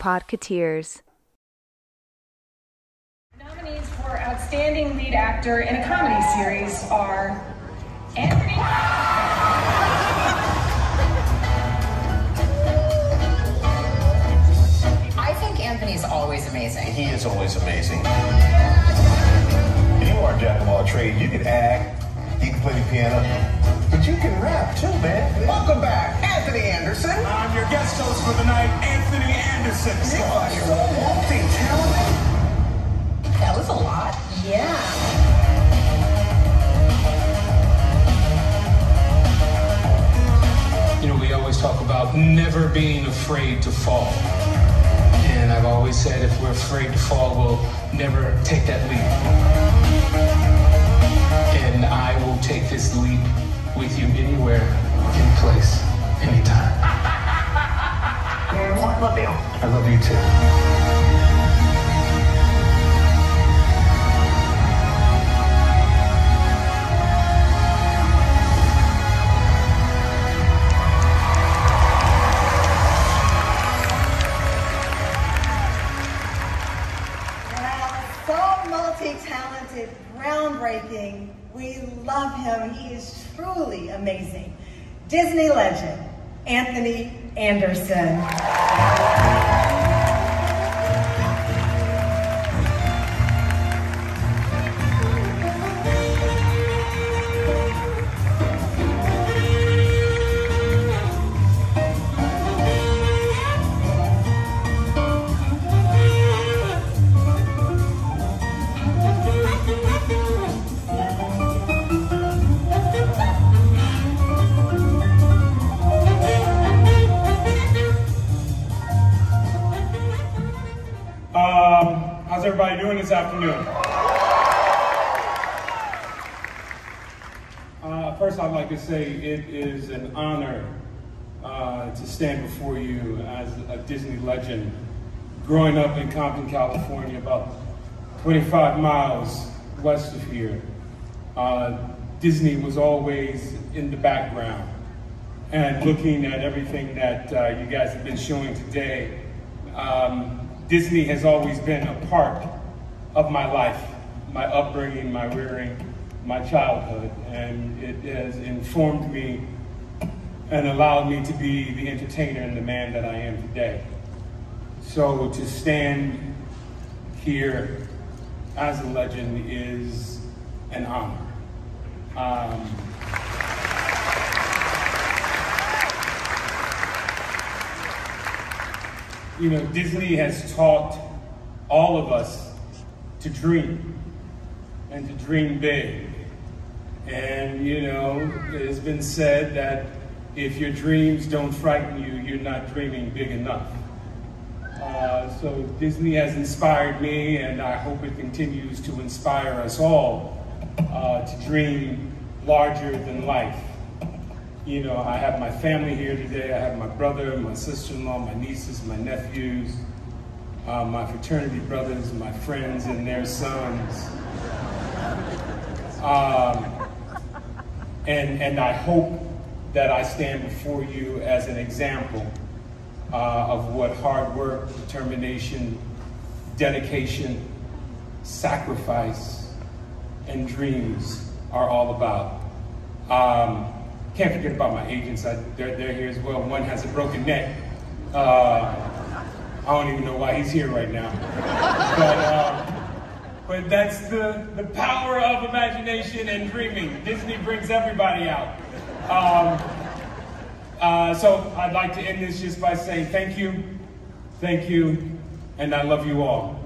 Podketeers. Nominees for Outstanding Lead Actor in a Comedy Series are Anthony Anderson. I think Anthony's always amazing. He is always amazing. You are a jack of all trades. You can act, you can play the piano, but you can rap too, man. Welcome back, Anthony Anderson. I'm your guest host for the night, Anthony Anderson. You are so multi-talented. That was a lot. Yeah. We always talk about never being afraid to fall. And I've always said if we're afraid to fall, we'll never take that leap. And I will take this leap with you anywhere, any place, anytime. I love you. I love you too. Multi-talented, groundbreaking. We love him. He is truly amazing. Disney legend, Anthony Anderson. How's everybody doing this afternoon? First, I'd like to say it is an honor to stand before you as a Disney legend. Growing up in Compton, California, about 25 miles west of here, Disney was always in the background. And looking at everything that you guys have been showing today, Disney has always been a part of my life, my upbringing, my rearing, my childhood, and it has informed me and allowed me to be the entertainer and the man that I am today. So to stand here as a legend is an honor. You know, Disney has taught all of us to dream and to dream big. And, you know, it's been said that if your dreams don't frighten you, you're not dreaming big enough. So Disney has inspired me, and I hope it continues to inspire us all to dream larger than life. You know, I have my family here today. I have my brother, my sister-in-law, my nieces, my nephews, my fraternity brothers, my friends and their sons. And I hope that I stand before you as an example of what hard work, determination, dedication, sacrifice, and dreams are all about. Can't forget about my agents. They're here as well. One has a broken neck. I don't even know why he's here right now. But that's the power of imagination and dreaming. Disney brings everybody out. So I'd like to end this just by saying thank you, and I love you all.